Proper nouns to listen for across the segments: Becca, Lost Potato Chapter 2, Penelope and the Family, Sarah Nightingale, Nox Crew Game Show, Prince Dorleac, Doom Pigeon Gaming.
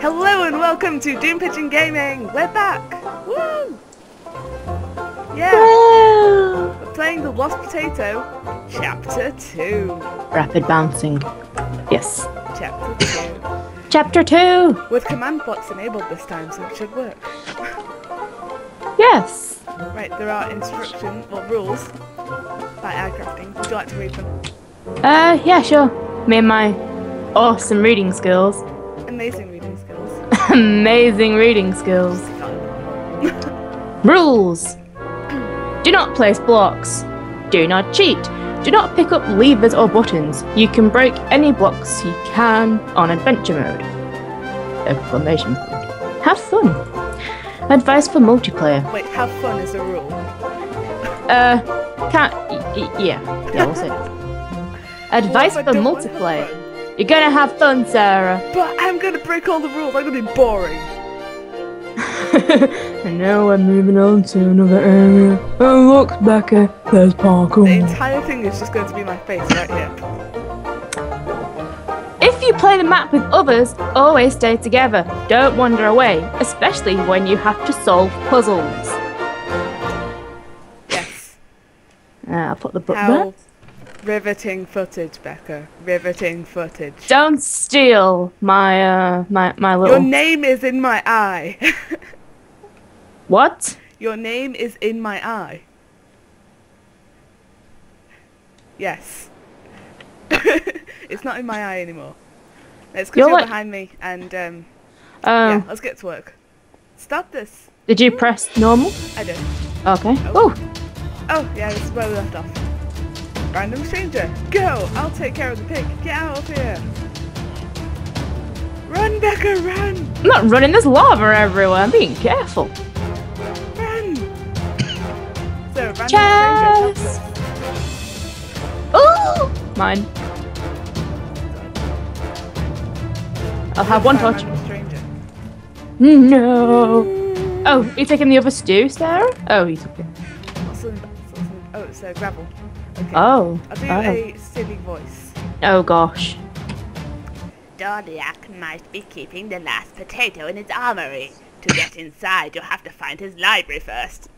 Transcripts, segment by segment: Hello and welcome to Doom Pigeon Gaming! We're back! Woo! Yeah! Woo! We're playing the Lost Potato Chapter 2. Rapid bouncing. Yes. Chapter 2. Chapter 2! With command blocks enabled this time, so it should work. Yes! Right, there are instructions, or rules, by aircrafting. Would you like to read them? Yeah, sure. Me and my awesome reading skills. Amazing reading skills. Amazing reading skills. Rules. Do not place blocks. Do not cheat. Do not pick up levers or buttons. You can break any blocks you can on adventure mode. Exclamation point. Have fun. Advice for multiplayer. Wait, have fun is a rule. Can't... Yeah, we'll say. Advice for multiplayer. You're gonna have fun, Sarah. But I'm gonna break all the rules. I'm gonna be boring. And now we're moving on to another area. Oh look, Becca, there's parkour. The entire thing is just going to be my face right here. If you play the map with others, always stay together. Don't wander away, especially when you have to solve puzzles. Yes. I'll put the book there. Riveting footage, Becca. Riveting footage. Don't steal my my little. Your name is in my eye. What? Your name is in my eye. Yes. It's not in my eye anymore. It's because you're like... behind me, and yeah, let's get to work. Stop this. Did you press normal? I did. Okay. Oh. Oh yeah, this is where we left off. Random stranger, go! I'll take care of the pig. Get out of here. Run, Becca, run! I'm not running. There's lava everywhere. I'm being careful. Run! So, random stranger. Ooh! Mine. I'll have one touch. No. Oh, you taking the other stew, Sarah? Oh, you took it. Oh, it's gravel. Okay. Oh. I'll do a silly voice. Oh gosh. Dorleac might be keeping the last potato in his armory. To get inside, you'll have to find his library first.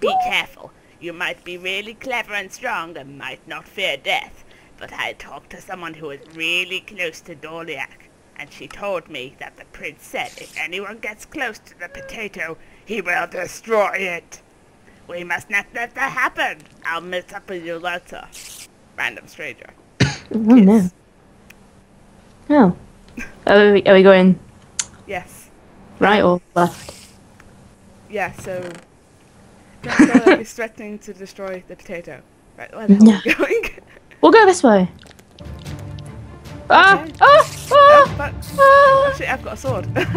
Be careful. You might be really clever and strong and might not fear death. But I talked to someone who was really close to Dorleac, and she told me that the prince said if anyone gets close to the potato, he will destroy it. We must not let that happen. I'll meet up with you later. Random stranger. Oh no. Oh. Are we going? Yes. Right or left? Yeah. So. He's threatening to destroy the potato. Right. Where the hell are we going? We'll go this way. Ah! Okay. Oh, actually, I've got a sword. Did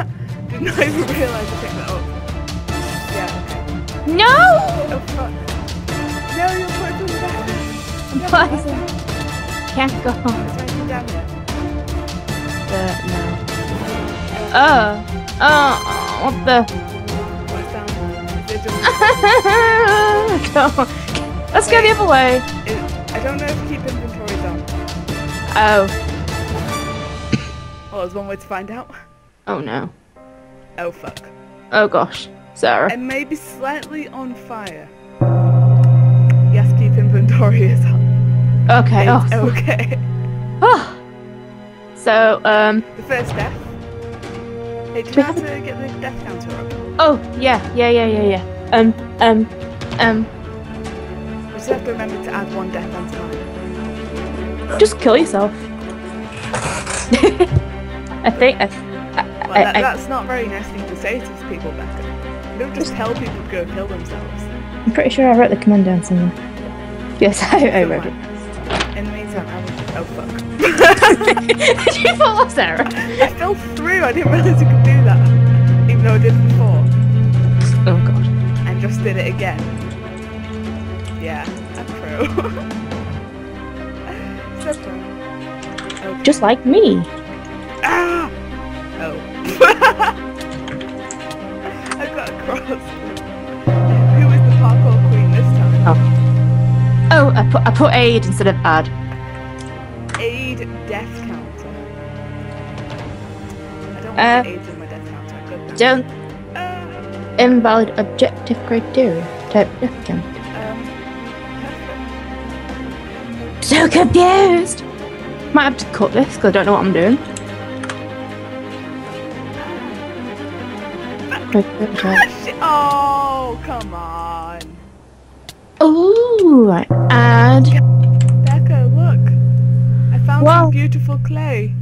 not even realise I picked that up. Yeah. No! Oh, fuck. No, you're pointing back. I'm pointing. Can't go home. It's right down there. No. Oh. Oh, what the? What's down there? Come on. Let's go the other way. I don't know if keep inventory down. Oh. Oh, there's one way to find out. Oh, no. Oh, fuck. Oh, gosh. Sarah. And maybe slightly on fire. Yes, keep inventory is on. Okay. It's okay. Oh. So, the first death. Hey, do you have to get the death counter up? Oh, yeah. We just have to remember to add one death on time. Just kill yourself. I think that's not very nice thing to say to these people, Becca. Don't just tell people to go kill themselves. I'm pretty sure I wrote the command down somewhere. Yes, I wrote it. In the meantime, I was... Oh, fuck. Did you fall off, Sarah? I fell through. I didn't realise you could do that. Even though I did it before. Oh, God. And just did it again. Yeah, I'm pro. So pro. Okay. Just like me. Ah! Oh. Who is the parkour queen this time? Oh, I put aid instead of add. Aid death counter. I don't want aids in my death Don't. Invalid objective criteria. Type death count. So confused! Might have to cut this because I don't know what I'm doing. Oh, come on. Oh, right. And Becca, look. I found some beautiful clay.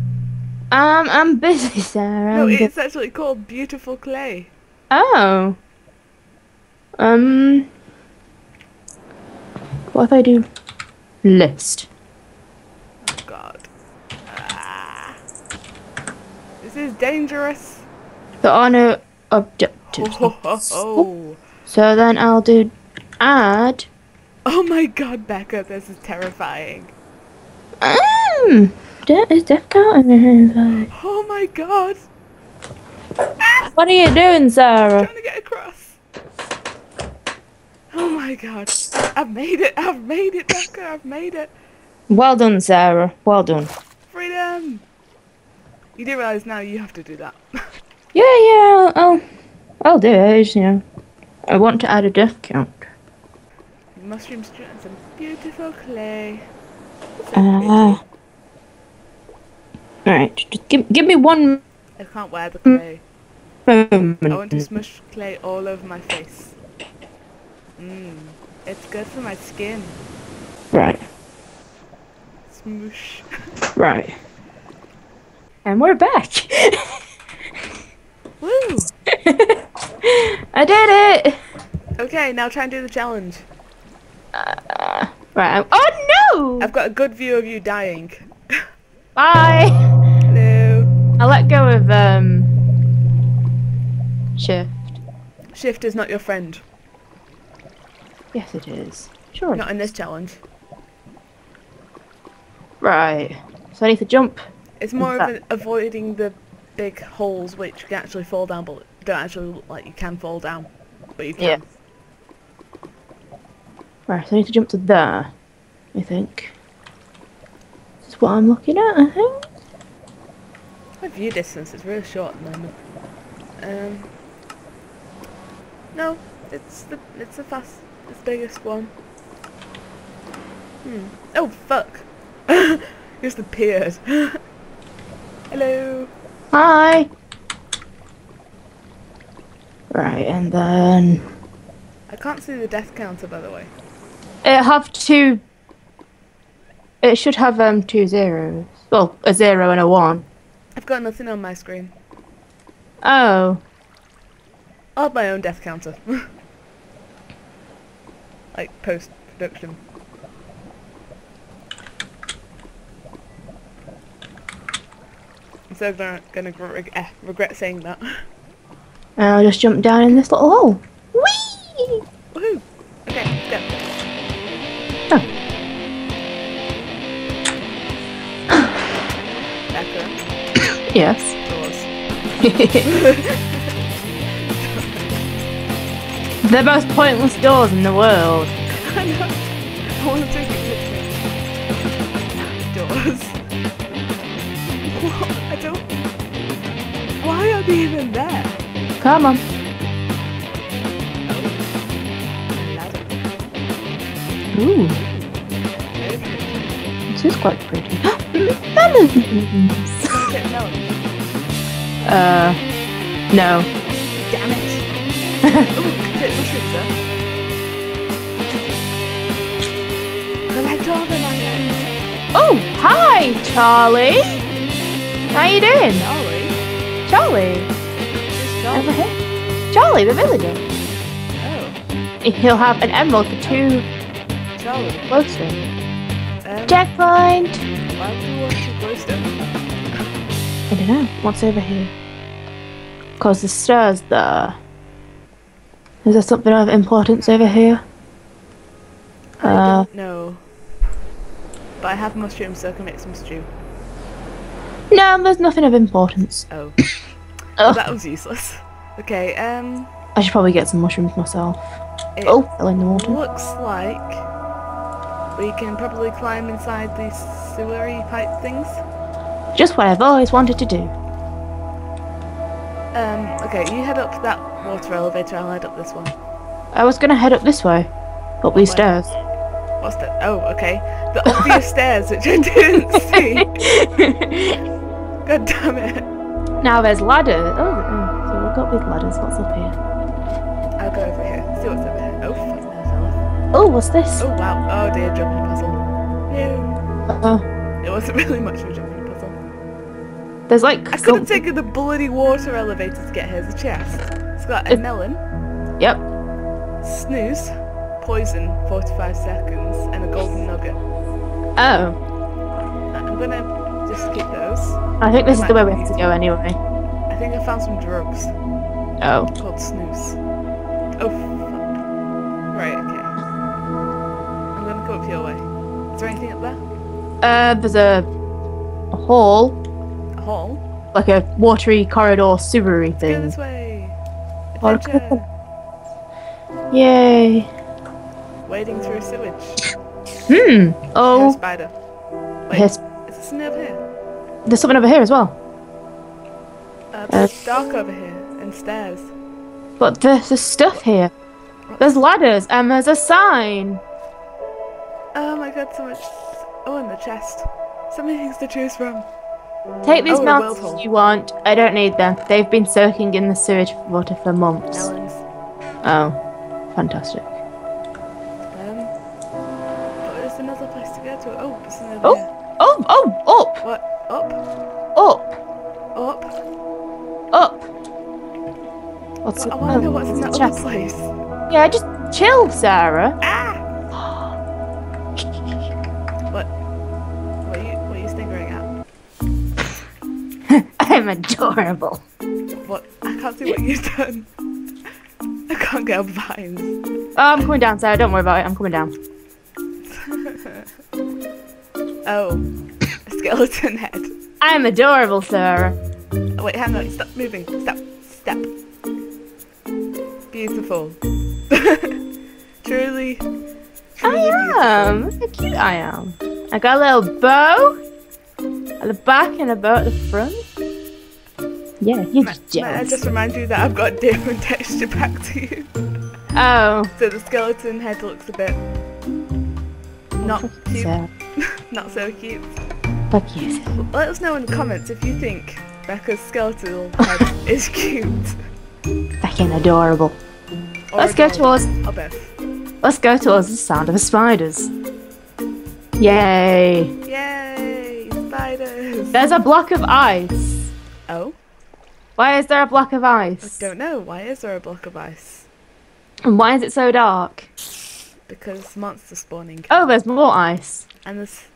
I'm busy, Sarah. No, it's actually called beautiful clay. Oh. What if I do list? Oh God. Ah. This is dangerous. There are no objectives. Oh. So then I'll do add. Oh my God, Becca, this is terrifying. Is death count in here? Oh my God. What are you doing, Sarah? I'm trying to get across. Oh my God. I've made it. I've made it, Becca. I've made it. Well done, Sarah. Well done. Freedom. You do realise now you have to do that. Yeah. I'll do it. You know, I want to add a death count. Mushroom stew and some beautiful clay. Alright, just give me one. I can't wear the clay. I want to smush clay all over my face. It's good for my skin. Right. Smoosh. Right. And we're back. Woo! I did it! Okay, now try and do the challenge. Right. Oh no! I've got a good view of you dying. Bye! Hello. I let go of, Shift. Shift is not your friend. Yes, it is. Sure. Not in this challenge. Right. So I need to jump. It's more of an avoiding the big holes which can actually fall down, but don't actually look like you can fall down. But you can. Yeah. Right, so I need to jump to there, I think. What I'm looking at, I think. My view distance is really short at the moment. No, it's the biggest one. Oh fuck! Just appeared. Hello. Hi. Right, and then I can't see the death counter, by the way. It have to. It should have 2 zeros. Well, a 0 and a 1. I've got nothing on my screen. Oh. I'll have my own death counter. Like post-production. I'm so gonna regret saying that. I'll just jump down in this little hole. Whee! Woohoo! Okay, go. Yes. Doors. The most pointless doors in the world. I know. I want to take a picture. Doors. What? I don't. Why are they even there? Come on. Ooh. This is quite pretty. Balloons. No. Damn it. Oh, hi, Charlie. How you doing? Charlie. Over here. Charlie, the villager. Oh. He'll have an emerald for 2. Charlie. Glowstone. Checkpoint. Why would you want to glowstone? I don't know. What's over here? Cause the stairs there. Is there something of importance over here? I don't know. But I have mushrooms, so I can make some stew. No, there's nothing of importance. Oh. Oh. That was useless. Okay, I should probably get some mushrooms myself. Oh, fell in the water. Looks like we can probably climb inside these sewery pipe things. Just what I've always wanted to do. Okay, you head up that water elevator, I'll head up this one. I was gonna head up this way. Up these stairs. What's that? Oh, okay. The obvious stairs, which I didn't see. God damn it. Now there's ladders. Oh, so we've got big ladders. What's up here? I'll go over here. See what's over here. Oh, fuck myself. Oh, what's this? Oh, wow. Oh, dear. Jumping puzzle. No. It wasn't really much of a jumping puzzle. There's like... I could have taken the bloody water elevator to get here as a chest. It's got a melon. Yep. Snooze. Poison, 45 seconds, and a golden nugget. Oh. I'm gonna just skip those. I think this is the way we have to go anyway. I think I found some drugs. Oh. Called snooze. Oh, fuck. Right, okay. I'm gonna go up your way. Is there anything up there? There's a hall. A hall? Like a watery corridor, sewery thing. Go this way. Adventure. Yay. Wading through sewage. Oh. There's a spider. Wait, is there something over here? There's something over here as well. It's dark over here, and stairs. But there's stuff here. There's ladders, and there's a sign. Oh my god, so much. Oh, and the chest. So many things to choose from. Take these melons if you want. I don't need them. They've been soaking in the sewage water for months. Melons. Oh, fantastic. Oh, up! What? Up? Up! Up! Up! What's I want to know what's in that other place. Yeah, just chill, Sarah. Ah! What are you sniggering at? I'm adorable. What? I can't see what you've done. I can't get up vines. Oh, I'm coming down, Sarah. Don't worry about it. I'm coming down. Oh, a skeleton head. I'm adorable, Sarah. Oh, wait, hang on. Stop moving. Stop. Step. Beautiful. Truly. I am. Look how cute I am. I got a little bow at the back and a bow at the front. Yeah, you're just jealous. May I just remind you that I've got different texture back to you? Oh. So the skeleton head looks a bit... not cute. Not so cute. Fuck you. Let us know in the comments if you think Becca's skeletal head is cute. Fucking adorable. Or let's go towards. Let's go towards the sound of the spiders. Yay! Yay! Spiders. There's a block of ice. Oh. Why is there a block of ice? I don't know. Why is there a block of ice? And why is it so dark? Because monster spawning. Oh, there's more ice. And there's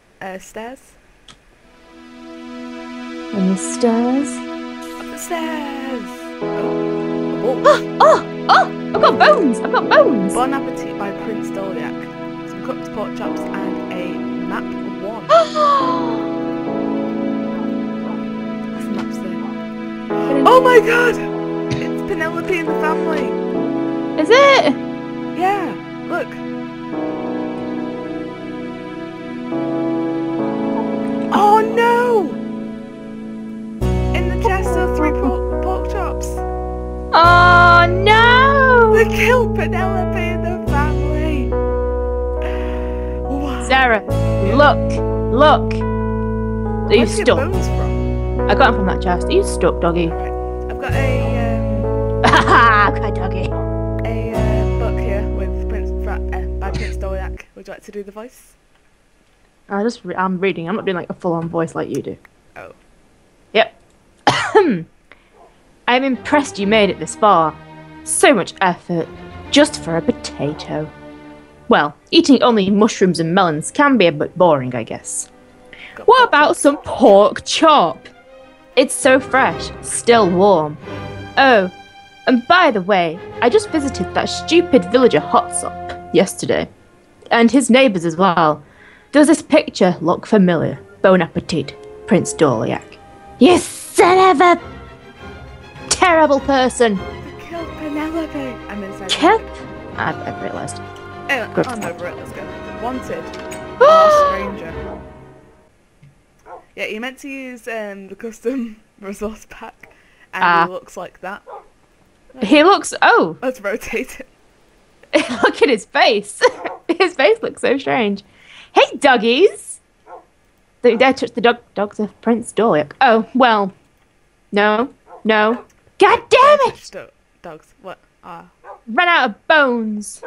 stairs. And the stairs. Up the stairs. Oh. Oh. Oh! I've got bones! I've got bones! Bon Appetit by Prince Dorleac. Some cooked pork chops and a map of one. That's the map there. Oh my god! It's Penelope and the Family! Is it? Yeah, look. Oh no! In the chest are 3 pork chops. Oh no! They killed Penelope and the Family. Wow. Sarah, look! Are you stuck? Bones from? I got them from that chest. Are you stuck, doggy? Right. I've got a. Okay, doggy. A book here with by Prince Dorleac. Would you like to do the voice? I'm reading. I'm not doing like a full-on voice like you do. Oh. Yep. I'm impressed you made it this far. So much effort, just for a potato. Well, eating only mushrooms and melons can be a bit boring, I guess. What about some pork chop? It's so fresh, still warm. Oh, and by the way, I just visited that stupid villager Hotsop yesterday, and his neighbours as well. Does this picture look familiar? Bon Appetit, Prince Dorleac. You son of a terrible person! They killed Penelope! I'm inside. Killed? I've realised. Oh, I'm over it, let's go. Wanted. Stranger. Yeah, you meant to use the custom resource pack And he looks like that. He looks... Oh! Let's rotate it. Look at his face. His face looks so strange. Hey, doggies! Don't you dare touch the dogs of Prince Dorleac. Oh, well. No. No. God damn it! Dogs. What? Ah. Ran out of bones.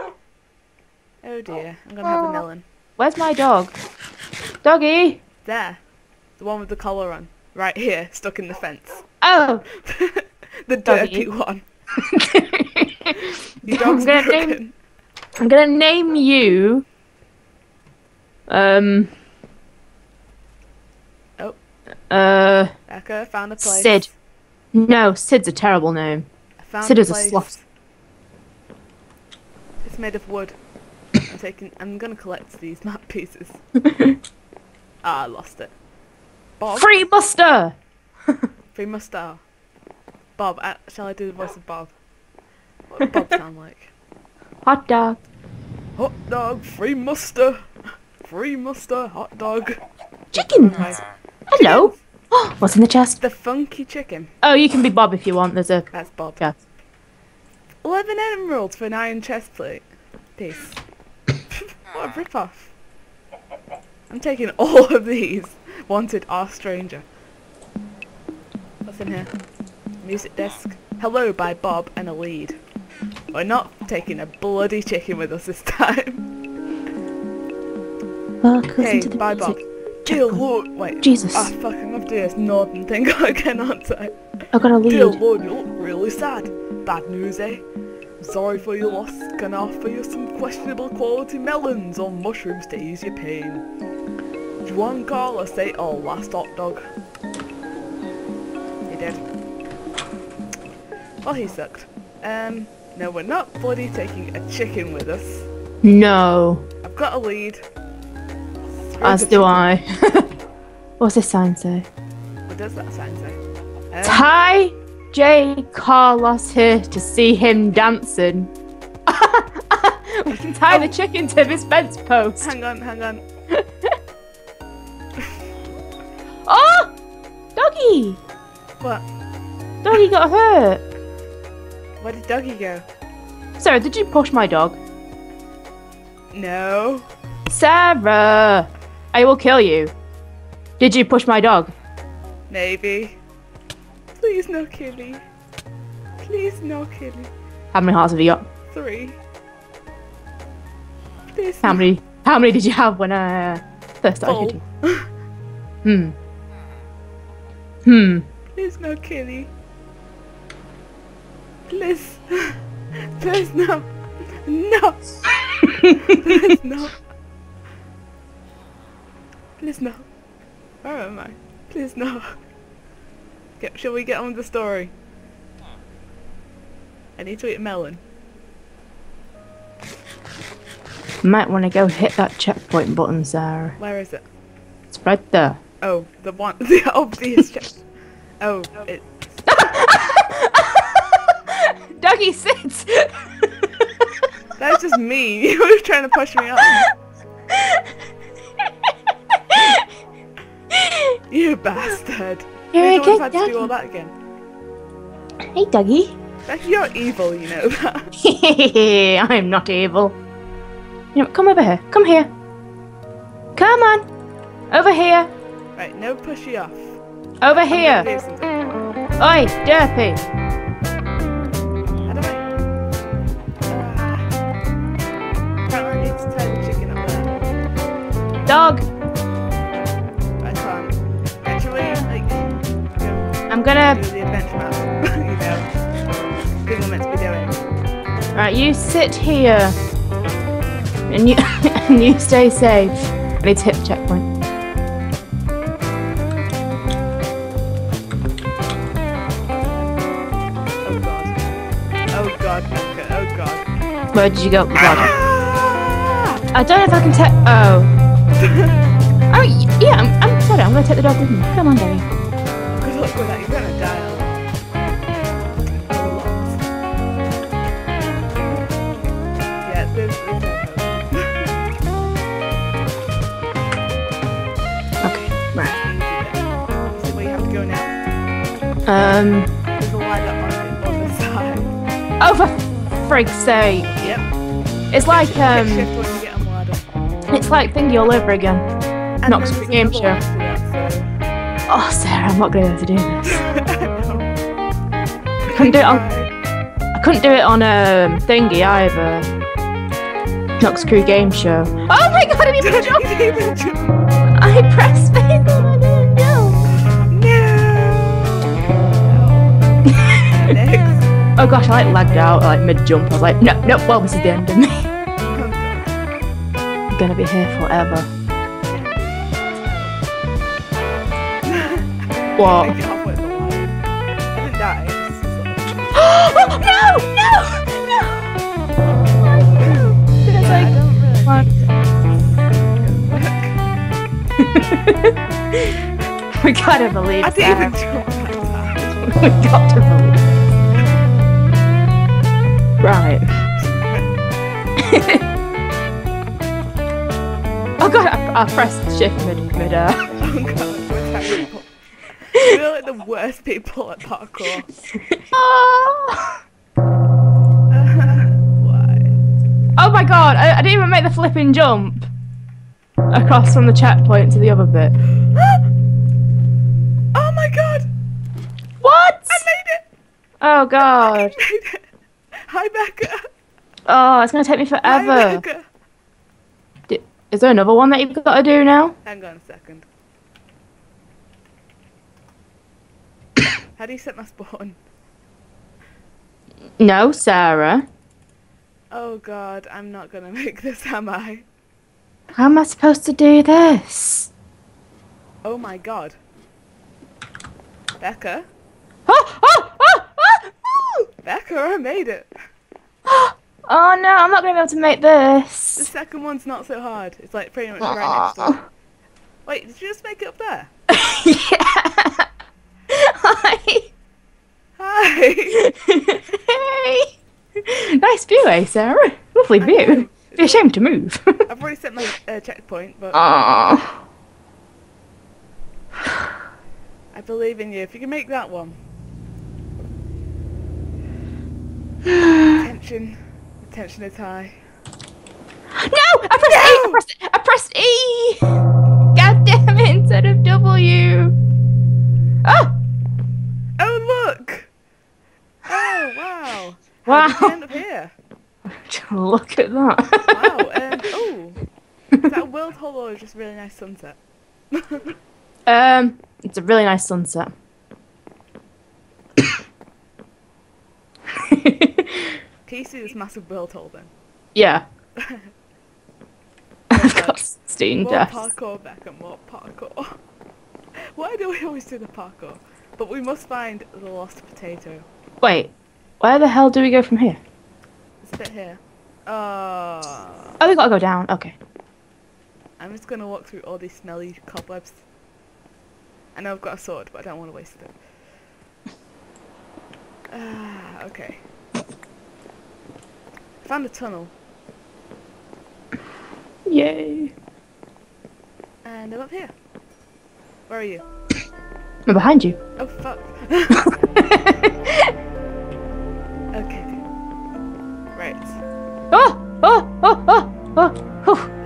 Oh dear. I'm gonna have a melon. Where's my dog? Doggy! There. The one with the collar on. Right here, stuck in the fence. Oh! The dirty one. Your dog's broken. I'm gonna name you... Oh. Becca, found a place. Sid. No, Sid's a terrible name. Sid is a sloth. It's made of wood. I'm gonna collect these map pieces. Ah, I lost it. Bob. Free Buster! Free Buster. Bob, shall I do the voice of Bob? What would Bob sound like? Hot dog. Hot dog, free mustard. Free mustard, hot dog. Chickens! Okay. Hello! Oh, what's in the chest? The funky chicken. Oh, you can be Bob if you want. There's a... That's Bob. Yeah. 11 emeralds for an iron chest plate. Peace. What a rip-off. I'm taking all of these. Wanted our stranger. What's in here? Music desk. Hello by Bob and a lead. We're not taking a bloody chicken with us this time. Well, hey, bye Bob. Dear Lord, wait. Jesus. I fucking love this northern thing again, aren't I? I got a lead. Dear Lord, you look really sad. Bad news, eh? Sorry for your loss. Can I offer you some questionable quality melons or mushrooms to ease your pain? Juan Carlos ate our last hot dog. He did. Well, he sucked. No, we're not bloody taking a chicken with us. No. I've got a lead. As do I. What's this sign say? What does that sign say? Ty J. Carlos here to see him dancing. We can tie the chicken to this fence post. Hang on, hang on. Oh! Doggy! What? Doggy got hurt. Where did Doggy go? Sarah, did you push my dog? No. Sarah! I will kill you. Did you push my dog? Maybe. Please no killie. Please no killie. How many hearts have you got? 3. Please. How many did you have when I first started shooting? Please no killie. Please. Please no. No. Please no. Please no. Where am I? Please no. Shall we get on with the story? I need to eat a melon. Might want to go hit that checkpoint button, Sarah. Where is it? It's right there. Oh, the one, the obvious check. Oh, it's... Doggy sits! That's just me. You were trying to push me up. You bastard. You're a good doggy. Do all that again. Hey, Dougie. You're evil, you know that. I'm not evil. You know, come over here. Come here. Come on. Over here. Right, no pushy off. Over here. Oi, derpy. How do I... Apparently I need to tie the chicken up there. Dog. I'm gonna do the adventure map. You know, people meant to be doing. Right, you sit here, and you and you stay safe. I need to hit the checkpoint. Oh god, Becca, oh god. Where did you go? God. I don't know if I can take. Oh. Oh yeah, I'm sorry. I'm gonna take the dog with me. Come on, Daddy. You're gonna die. Yeah, this is okay, right. So where you have to go now? line up on the side. Oh, for frig's sake. Yep. It's like, it's like Thingy all over again. And Nox Crew Game Show. Oh, Sarah, I'm not going to be able to do this. I couldn't do it on... I couldn't do it on a Thingy either. Nox Crew Game Show. Oh my god, I didn't even jump! I pressed space and I didn't go! No! Oh gosh, I like lagged out like mid-jump. I was like, no, no, well this is the end of me. I'm gonna be here forever. What? I didn't die. Oh, no! It's like, come on. We gotta believe that. I didn't even try that. We gotta believe that. Right. Oh god, I pressed shift mid-air. Oh god, we're terrible. We're like the worst people at parkour. Oh. Why? Oh my god, I didn't even make the flipping jump across from the checkpoint to the other bit. Oh my god! What? I made it! Oh god. I made it. Hi Becca. Oh, it's gonna take me forever. Hi, Becca. Is there another one that you've got to do now? Hang on a second. How do you set my spawn? No, Sarah. Oh god, I'm not gonna make this, am I? How am I supposed to do this? Oh my god. Becca? Becca, I made it! Oh no, I'm not gonna be able to make this. The second one's not so hard. It's like pretty much right next to it. Wait, did you just make it up there? Yeah! Hi! Hi! Hey! Nice view, eh, Sarah? Lovely view. It'd be a shame to move. I've already set my checkpoint, but... Aww. I believe in you. If you can make that one. Attention. Attention is high. No! I pressed E! God damn it, instead of W! Oh! Oh look! Oh wow! Wow! How did you end up here? Look at that! Wow! Oh, is that a world hole or just a really nice sunset? It's a really nice sunset. Can you see this massive world hole then? Yeah. I've got 16 deaths. More parkour, Becca. More parkour. Why do we always do the parkour? But we must find the lost potato. Wait, where the hell do we go from here? It's a bit here. Oh, we gotta go down, okay. I'm just gonna walk through all these smelly cobwebs. I know I've got a sword, but I don't want to waste it. Okay. Found a tunnel. Yay. And I'm up here. Where are you? I'm behind you. Oh fuck. Okay. Right. Oh.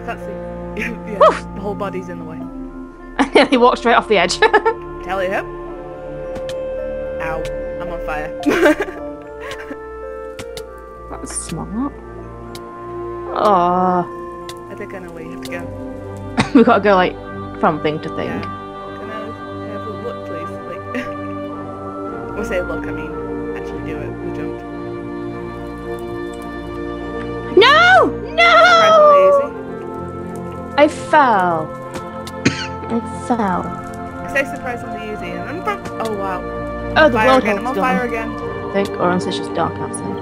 I can't see. Yeah, the whole body's in the way. And he walked straight off the edge. Tell you. Ow. I'm on fire. That was smart. Oh. I think I know where you have to go. We've got to go like from thing to thing. Yeah. Or say look, I mean, actually do it. We jumped. No! No! I fell. I fell. I say surprisingly easy. And oh wow. Oh, the world again. I'm on fire again. I think, or else it's just dark outside.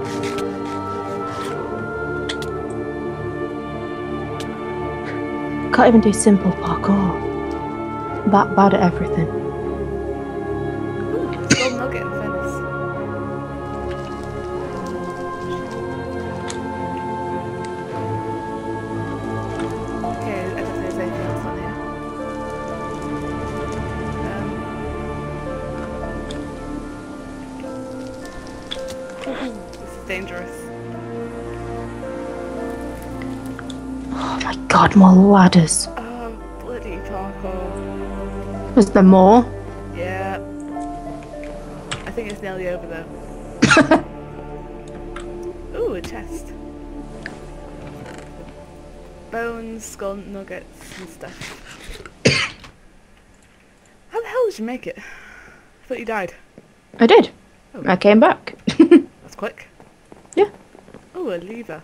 Can't even do simple parkour. That bad at everything. dangerous. Oh my god, more ladders. Oh, bloody Taco. Was there more? Yeah. I think it's nearly over though. Ooh, a chest. Bones, skull nuggets and stuff. How the hell did you make it? I thought you died. I did. Oh. I came back. That's quick. Yeah. Oh, a lever.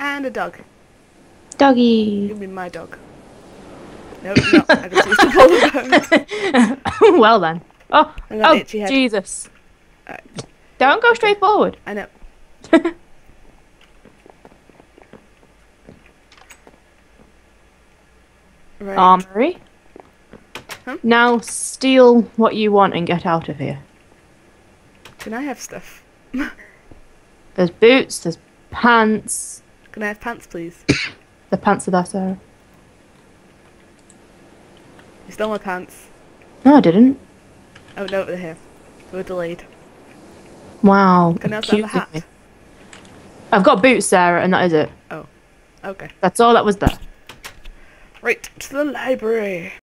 And a dog. Doggy. You mean my dog? No, nope, not. I just used to pull the bones. Well then. Oh, oh Jesus. Right. Don't go straight forward. I know. Right. Armory. Huh? Now steal what you want and get out of here. Can I have stuff? There's boots, there's pants. Can I have pants, please? The pants are there, Sarah. You stole my pants. No, I didn't. Oh, no, they're here. They were delayed. Wow. Can I have the hat? I've got boots, Sarah, and that is it. Oh. Okay. That's all that was there. Right, to the library.